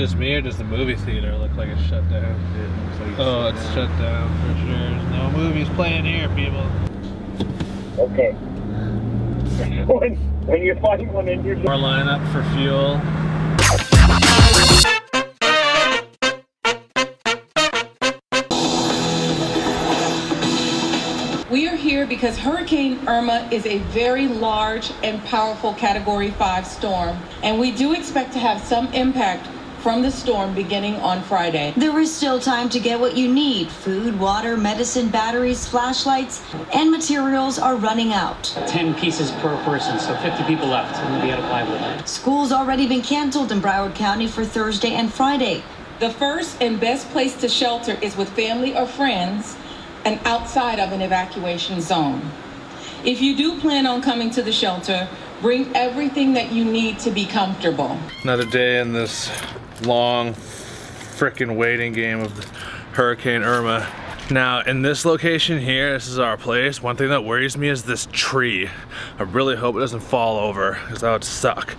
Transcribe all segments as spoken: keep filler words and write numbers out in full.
Just me, or does the movie theater look like it's shut down? It looks like it's oh, shut it's down. shut down for sure. There's no movies playing here, people. Okay. when, when you find one in your... We're lining up for fuel. We are here because Hurricane Irma is a very large and powerful Category five storm, and we do expect to have some impact from the storm beginning on Friday. There is still time to get what you need. Food, water, medicine, batteries, flashlights, and materials are running out. ten pieces per person, so fifty people left, and we'll be out of plywood. School's already been canceled in Broward County for Thursday and Friday. The first and best place to shelter is with family or friends and outside of an evacuation zone. If you do plan on coming to the shelter, bring everything that you need to be comfortable. Another day in this long frickin' waiting game of Hurricane Irma. Now in this location here, this is our place, one thing that worries me is this tree. I really hope it doesn't fall over, because that would suck.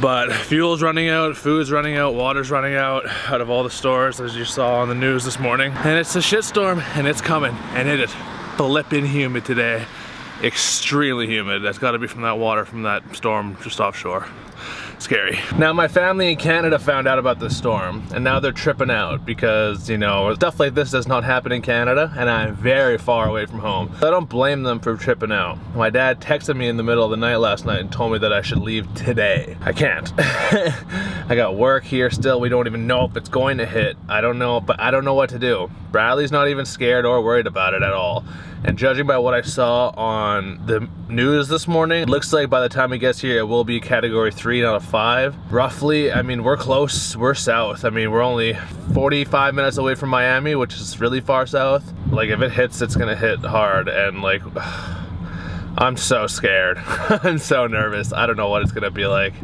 But fuel's running out, food's running out, water's running out, out of all the stores, as you saw on the news this morning. And it's a shitstorm, and it's coming, and it is flippin' humid today. Extremely humid. That's gotta be from that water from that storm just offshore. Scary. Now my family in Canada found out about this storm, and now they're tripping out because, you know, stuff like this does not happen in Canada, and I'm very far away from home. So I don't blame them for tripping out. My dad texted me in the middle of the night last night and told me that I should leave today. I can't. I got work here still. We don't even know if it's going to hit. I don't know, but I don't know what to do. Bradley's not even scared or worried about it at all. And judging by what I saw on the news this morning, it looks like by the time it gets here, it will be category three, not a five. Roughly, I mean, we're close, we're south. I mean, we're only forty-five minutes away from Miami, which is really far south. Like, if it hits, it's gonna hit hard, and like, I'm so scared. I'm so nervous. I don't know what it's gonna be like.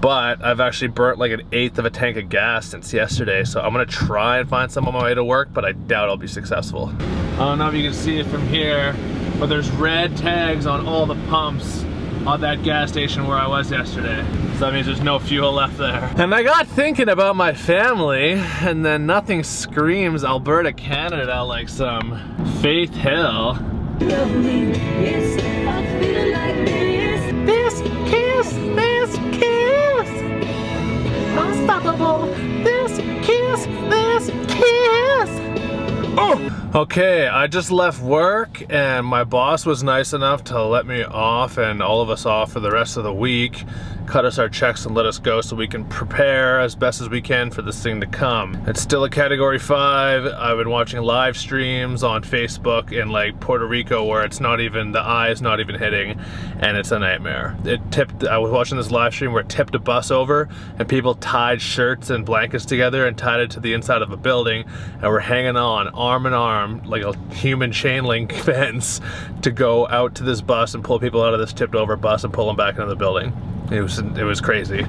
But I've actually burnt like an eighth of a tank of gas since yesterday, so I'm gonna try and find some on my way to work, but I doubt I'll be successful. I don't know if you can see it from here, but there's red tags on all the pumps on that gas station where I was yesterday. So that means there's no fuel left there. And I got thinking about my family, and then nothing screams Alberta, Canada like some Faith Hill. This kiss, this kiss, unstoppable, this kiss, this kiss. Oh. Okay, I just left work, and my boss was nice enough to let me off and all of us off for the rest of the week, cut us our checks and let us go so we can prepare as best as we can for this thing to come. It's still a Category five. I've been watching live streams on Facebook in like Puerto Rico where it's not even, the eye is not even hitting, and it's a nightmare. It tipped, I was watching this live stream where it tipped a bus over and people tied shirts and blankets together and tied it to the inside of a building and were hanging on arm in arm like a human chain link fence to go out to this bus and pull people out of this tipped over bus and pull them back into the building. It was, it was crazy.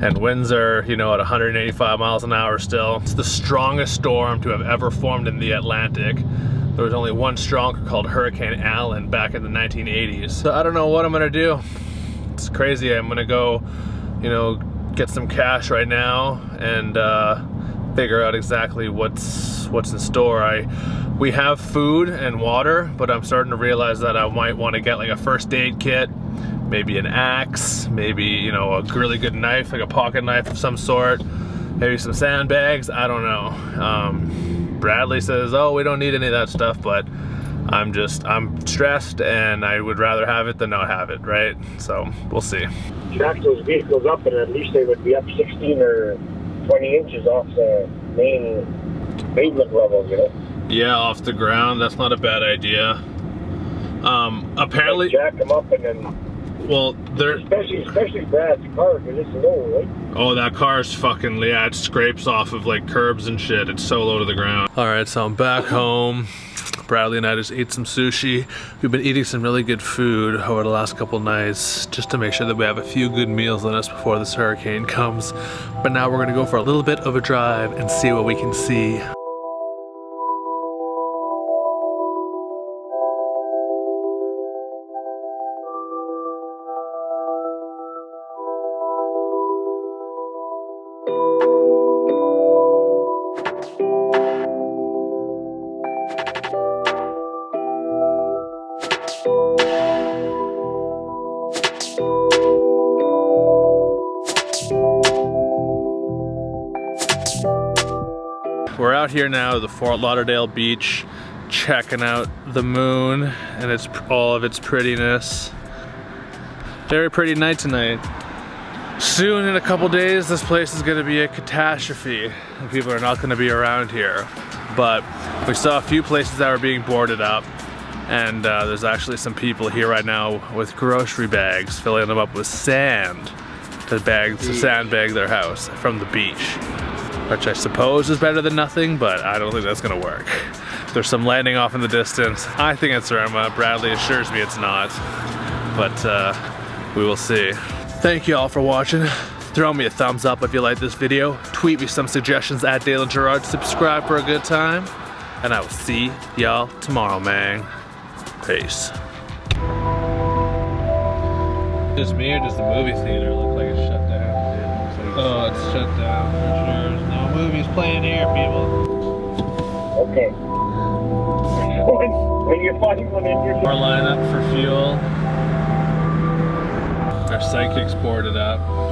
And winds are, you know, at one hundred eighty-five miles an hour still. It's the strongest storm to have ever formed in the Atlantic. There was only one stronger called Hurricane Allen back in the nineteen eighties. So I don't know what I'm gonna do. It's crazy. I'm gonna go, you know, get some cash right now and uh, figure out exactly what's what's in store. I we have food and water, but I'm starting to realize that I might want to get like a first aid kit, maybe an axe, maybe, you know, a really good knife, like a pocket knife of some sort, maybe some sandbags, I don't know. Um, Bradley says, oh, we don't need any of that stuff, but I'm just, I'm stressed and I would rather have it than not have it, right? So, we'll see. Track those vehicles up and at least they would be up sixteen or twenty inches off the main pavement level, you know? Yeah, off the ground, that's not a bad idea. Um, apparently... Jack them up and then... Well, they're... Especially, especially Brad's car, because it's low, right? Oh, that car's fucking, yeah, it scrapes off of, like, curbs and shit. It's so low to the ground. All right, so I'm back home. Bradley and I just ate some sushi. We've been eating some really good food over the last couple nights just to make sure that we have a few good meals on us before this hurricane comes. But now we're gonna go for a little bit of a drive and see what we can see. We're out here now to the Fort Lauderdale beach, checking out the moon and its all of its prettiness. Very pretty night tonight. Soon, in a couple days, this place is gonna be a catastrophe. People are not gonna be around here. But we saw a few places that were being boarded up, and uh, there's actually some people here right now with grocery bags, filling them up with sand to, bag, to sandbag their house from the beach. Which I suppose is better than nothing, but I don't think that's gonna work. There's some lightning off in the distance. I think it's Irma. Bradley assures me it's not. But uh, we will see. Thank you all for watching. Throw me a thumbs up if you like this video. Tweet me some suggestions at Dayln Girard. Subscribe for a good time. And I will see y'all tomorrow, man. Peace. Just me, or does the movie theater look like it's shut down? Oh, it's shut down for sure. No movies playing here, people. Okay. When, when you're finding one in your Our lineup for fuel. Our psychics boarded up.